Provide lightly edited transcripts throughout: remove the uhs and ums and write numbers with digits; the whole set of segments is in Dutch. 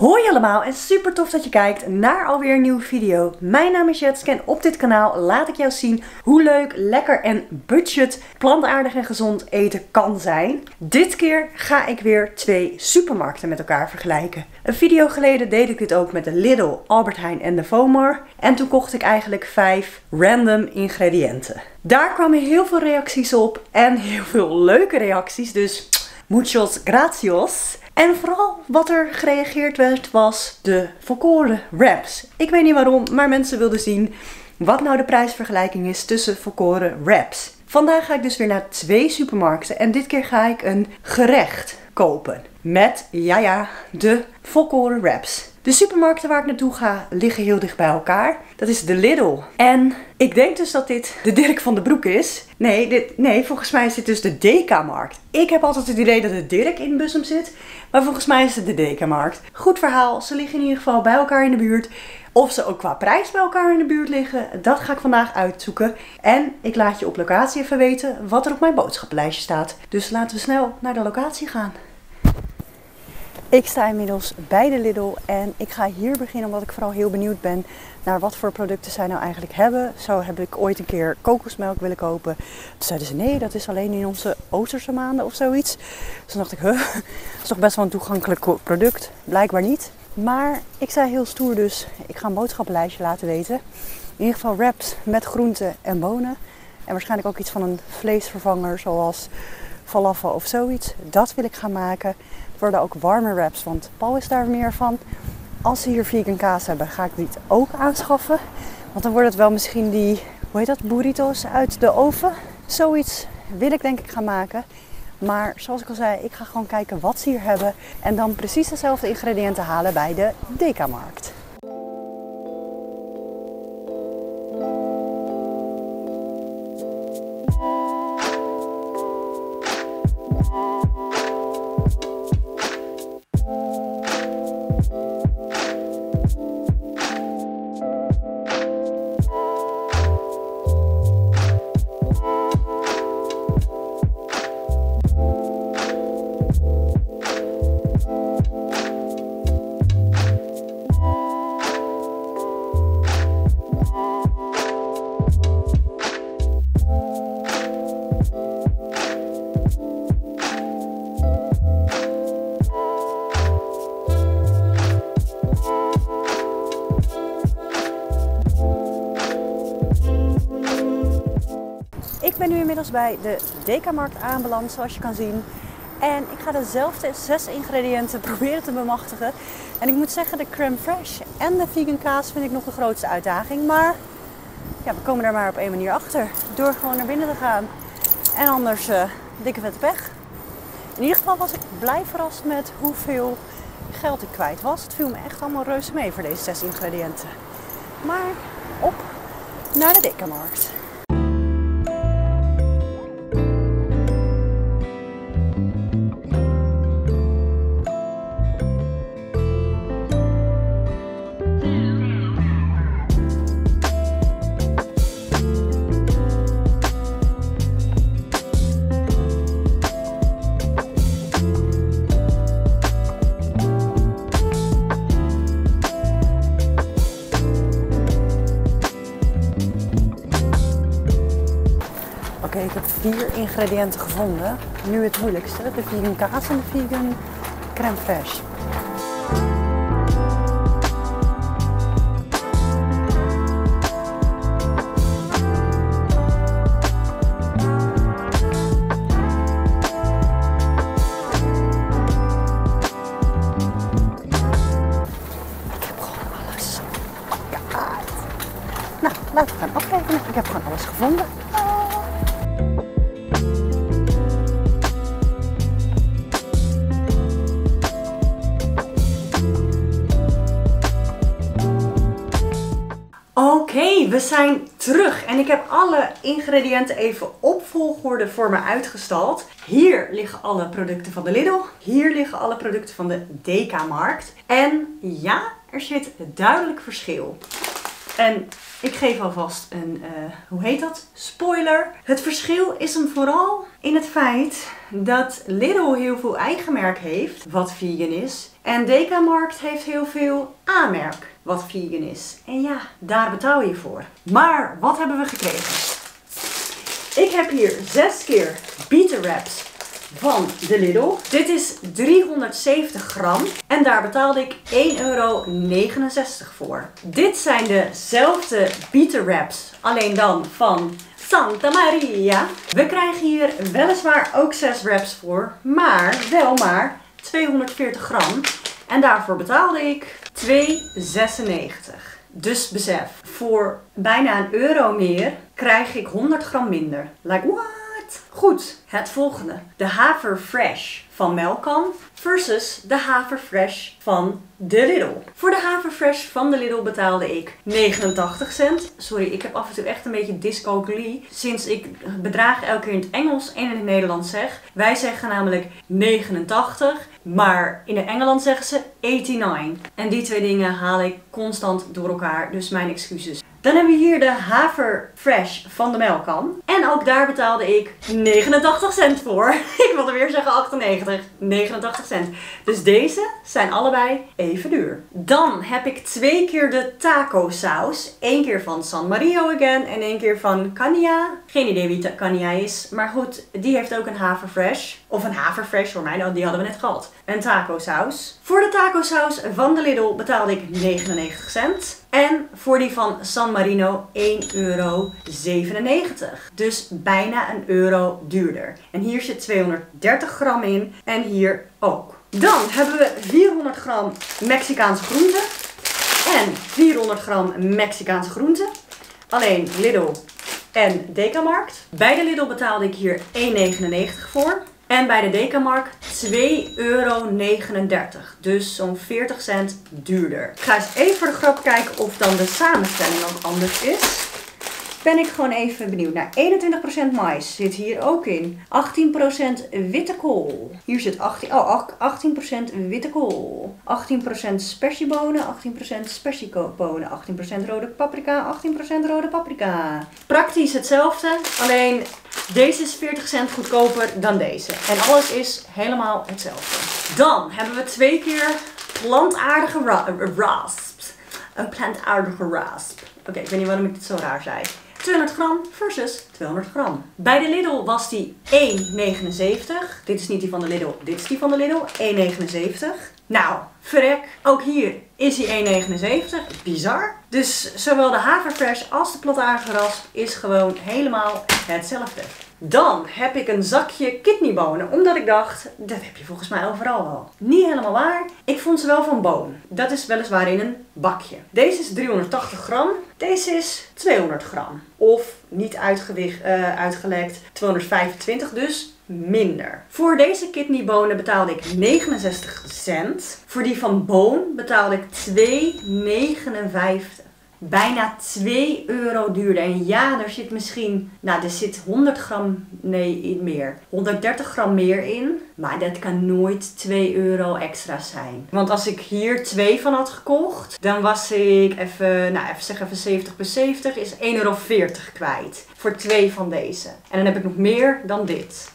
Hoi allemaal en super tof dat je kijkt naar alweer een nieuwe video. Mijn naam is Jetske en op dit kanaal laat ik jou zien hoe leuk, lekker en budget plantaardig en gezond eten kan zijn. Dit keer ga ik weer twee supermarkten met elkaar vergelijken. Een video geleden deed ik dit ook met de Lidl, Albert Heijn en de Vomar. En toen kocht ik eigenlijk 5 random ingrediënten. Daar kwamen heel veel reacties op en heel veel leuke reacties, dus muchos gracias. En vooral wat er gereageerd werd was de volkoren wraps. Ik weet niet waarom, maar mensen wilden zien wat nou de prijsvergelijking is tussen volkoren wraps. Vandaag ga ik dus weer naar 2 supermarkten en dit keer ga ik een gerecht kopen. Met, ja, de volkoren wraps. De supermarkten waar ik naartoe ga liggen heel dicht bij elkaar. Dat is de Lidl. En ik denk dus dat dit de Dirk van de Broek is. Nee, volgens mij is dit dus de Dekamarkt. Ik heb altijd het idee dat de Dirk in Bussum zit. Maar volgens mij is het de Dekamarkt. Goed verhaal, ze liggen in ieder geval bij elkaar in de buurt. Of ze ook qua prijs bij elkaar in de buurt liggen, dat ga ik vandaag uitzoeken. En ik laat je op locatie even weten wat er op mijn boodschappenlijstje staat. Dus laten we snel naar de locatie gaan. Ik sta inmiddels bij de Lidl en ik ga hier beginnen omdat ik vooral heel benieuwd ben naar wat voor producten zij nou eigenlijk hebben. Zo heb ik ooit een keer kokosmelk willen kopen. Toen zeiden ze nee, dat is alleen in onze Oosterse maanden of zoiets. Dus toen dacht ik, dat is toch best wel een toegankelijk product. Blijkbaar niet. Maar ik zei heel stoer dus, ik ga een boodschappenlijstje laten weten. In ieder geval wraps met groenten en bonen. En waarschijnlijk ook iets van een vleesvervanger zoals falafel of zoiets. Dat wil ik gaan maken. Worden ook warme wraps, want Paul is daar meer van. Als ze hier vegan kaas hebben, ga ik die ook aanschaffen. Want dan wordt het wel misschien die, hoe heet dat, burritos uit de oven. Zoiets wil ik denk ik gaan maken. Maar zoals ik al zei, ik ga gewoon kijken wat ze hier hebben. En dan precies dezelfde ingrediënten halen bij de Dekamarkt. Ik ben nu inmiddels bij de Dekamarkt aanbeland, zoals je kan zien. En ik ga dezelfde 6 ingrediënten proberen te bemachtigen. En ik moet zeggen, de crème fraîche en de vegan kaas vind ik nog de grootste uitdaging. Maar ja, we komen daar maar op één manier achter. Door gewoon naar binnen te gaan. En anders dikke vette pech. In ieder geval was ik blij verrast met hoeveel geld ik kwijt was. Het viel me echt allemaal reuze mee voor deze 6 ingrediënten. Maar op naar de Dekamarkt. Ik heb 4 ingrediënten gevonden. Nu het moeilijkste: de vegan kaas en de vegan crème fraîche. Ik heb gewoon alles. Oh my god. Nou, laten we gaan afrekenen. Ik heb gewoon alles gevonden. Oké, we zijn terug en ik heb alle ingrediënten even op volgorde voor me uitgestald. Hier liggen alle producten van de Lidl, hier liggen alle producten van de Dekamarkt. En ja, er zit duidelijk verschil. En ik geef alvast een, hoe heet dat? Spoiler. Het verschil is hem vooral in het feit dat Lidl heel veel eigen merk heeft, wat vegan is. En Dekamarkt heeft heel veel A-merk, wat vegan is. En ja, daar betaal je voor. Maar wat hebben we gekregen? Ik heb hier 6 keer Beter Wraps van de Lidl. Dit is 370 gram en daar betaalde ik €1,69 voor. Dit zijn dezelfde Beter Wraps, alleen dan van Santa Maria. We krijgen hier weliswaar ook 6 wraps voor, maar wel maar 240 gram. En daarvoor betaalde ik €2,96. Dus besef, voor bijna €1 meer krijg ik 100 gram minder. Like what? Goed, het volgende. De Haverfresh van Melkan versus de Haverfresh van de Lidl. Voor de Haverfresh van de Lidl betaalde ik 89 cent. Sorry, ik heb af en toe echt een beetje dyscalculie. Sinds ik bedragen elke keer in het Engels en in het Nederlands zeg. Wij zeggen namelijk 89, maar in Engeland zeggen ze 89. En die twee dingen haal ik constant door elkaar, dus mijn excuses. Dan hebben we hier de Haverfresh van de Melkan. En ook daar betaalde ik 89 cent voor. Ik wilde weer zeggen 98. 89 cent. Dus deze zijn allebei even duur. Dan heb ik 2 keer de taco saus. 1 keer van San Mario again en 1 keer van Cania. Geen idee wie Cania is. Maar goed, die heeft ook een Haverfresh. Of een Haverfresh voor mij, nou, die hadden we net gehad. Een taco saus. Voor de taco saus van de Lidl betaalde ik 99 cent. En voor die van San Marino €1,97. Dus bijna €1 duurder. En hier zit 230 gram in. En hier ook. Dan hebben we 400 gram Mexicaanse groenten. En 400 gram Mexicaanse groenten. Alleen Lidl en Dekamarkt. Bij de Lidl betaalde ik hier €1,99 voor. En bij de Dekamarkt €2,39. Dus zo'n 40 cent duurder. Ik ga eens even voor de grap kijken of dan de samenstelling ook anders is. Ben ik gewoon even benieuwd. Nou, 21% mais zit hier ook in. 18% witte kool. Hier zit 18% witte kool. 18% spersiebonen. 18% spersiebonen. 18% rode paprika. 18% rode paprika. Praktisch hetzelfde. Alleen deze is 40 cent goedkoper dan deze. En alles is helemaal hetzelfde. Dan hebben we 2 keer plantaardige rasps. Een plantaardige rasp. Oké, ik weet niet waarom ik dit zo raar zei. 200 gram versus 200 gram. Bij de Lidl was die €1,79. Dit is niet die van de Lidl, dit is die van de Lidl. €1,79. Nou, verrek. Ook hier is die €1,79. Bizar. Dus zowel de Haverfresh als de plantaardige rasp is gewoon helemaal hetzelfde. Dan heb ik een zakje kidneybonen, omdat ik dacht, dat heb je volgens mij overal wel. Niet helemaal waar. Ik vond ze wel van Boon. Dat is weliswaar in een bakje. Deze is 380 gram. Deze is 200 gram. Of niet uitgelekt, 225 dus. Minder. Voor deze kidneybonen betaalde ik 69 cent. Voor die van Boon betaalde ik €2,59. Bijna €2 duurder. En ja, er zit misschien, nou, er zit 100 gram, nee, meer. 130 gram meer in. Maar dat kan nooit €2 extra zijn. Want als ik hier 2 van had gekocht, dan was ik even, nou, even zeggen, even 70 per 70 is €1,40 kwijt. Voor 2 van deze. En dan heb ik nog meer dan dit.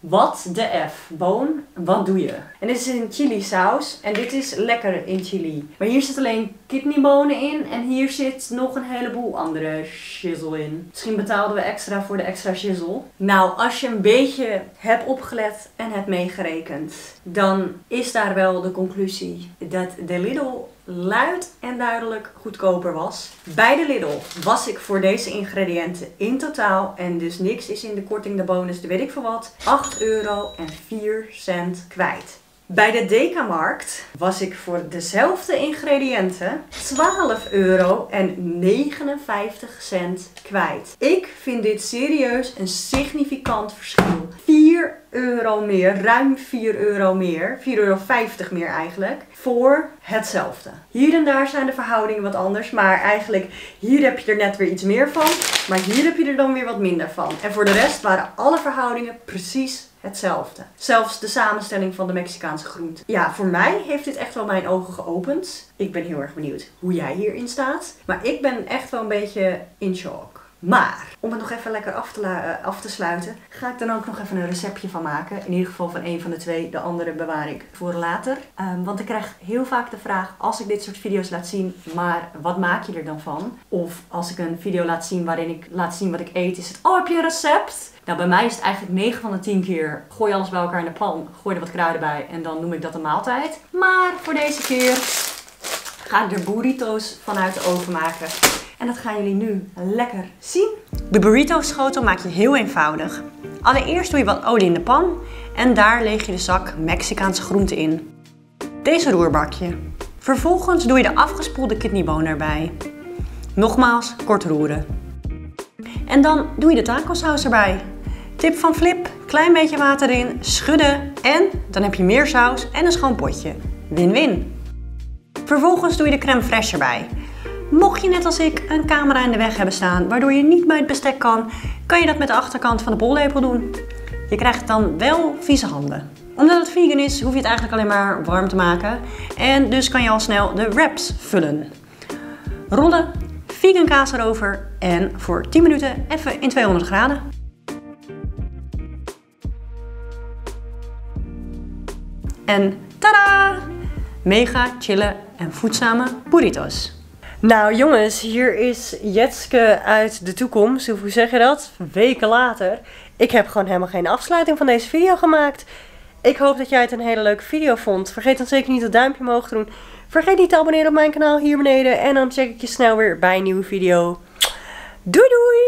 Wat de F, Boon, wat doe je? En dit is in chili saus en dit is lekker in chili. Maar hier zit alleen kidneybonen in en hier zit nog een heleboel andere shizzle in. Misschien betaalden we extra voor de extra shizzle. Nou, als je een beetje hebt opgelet en hebt meegerekend, dan is daar wel de conclusie dat de Lidl luid en duidelijk goedkoper was. Bij de Lidl was ik voor deze ingrediënten in totaal, en dus niks is in de korting, de bonus, de weet ik veel wat, €8,04 kwijt. Bij de Dekamarkt was ik voor dezelfde ingrediënten €12,59 kwijt. Ik vind dit serieus een significant verschil. €4 meer, ruim €4 meer, €4,50 meer eigenlijk, voor hetzelfde. Hier en daar zijn de verhoudingen wat anders, maar eigenlijk hier heb je er net weer iets meer van, maar hier heb je er dan weer wat minder van. En voor de rest waren alle verhoudingen precies hetzelfde. Zelfs de samenstelling van de Mexicaanse groente. Ja, voor mij heeft dit echt wel mijn ogen geopend. Ik ben heel erg benieuwd hoe jij hierin staat. Maar ik ben echt wel een beetje in shock. Maar, om het nog even lekker af te sluiten, ga ik dan ook nog even een receptje van maken. In ieder geval van één van de twee, de andere bewaar ik voor later. Want ik krijg heel vaak de vraag, als ik dit soort video's laat zien, maar wat maak je er dan van? Of als ik een video laat zien waarin ik laat zien wat ik eet, is het, oh, heb je een recept? Nou, bij mij is het eigenlijk 9 van de 10 keer, gooi alles bij elkaar in de pan, gooi er wat kruiden bij en dan noem ik dat een maaltijd. Maar voor deze keer ga ik er burrito's vanuit de oven maken. En dat gaan jullie nu lekker zien. De burrito schotel maak je heel eenvoudig. Allereerst doe je wat olie in de pan en daar leg je de zak Mexicaanse groenten in. Deze roerbakje. Vervolgens doe je de afgespoelde kidneybonen erbij. Nogmaals kort roeren. En dan doe je de tacosaus erbij. Tip van Flip, klein beetje water in, schudden en dan heb je meer saus en een schoon potje. Win-win. Vervolgens doe je de crème fraîche erbij. Mocht je net als ik een camera in de weg hebben staan waardoor je niet bij het bestek kan, kan je dat met de achterkant van de bollepel doen. Je krijgt dan wel vieze handen. Omdat het vegan is, hoef je het eigenlijk alleen maar warm te maken. En dus kan je al snel de wraps vullen. Rollen, vegan kaas erover en voor 10 minuten even in 200 graden. En tadaa! Mega chille en voedzame burritos. Nou jongens, hier is Jetske uit de toekomst, of hoe zeg je dat? Weken later. Ik heb gewoon helemaal geen afsluiting van deze video gemaakt. Ik hoop dat jij het een hele leuke video vond. Vergeet dan zeker niet het duimpje omhoog te doen. Vergeet niet te abonneren op mijn kanaal hier beneden. En dan check ik je snel weer bij een nieuwe video. Doei doei!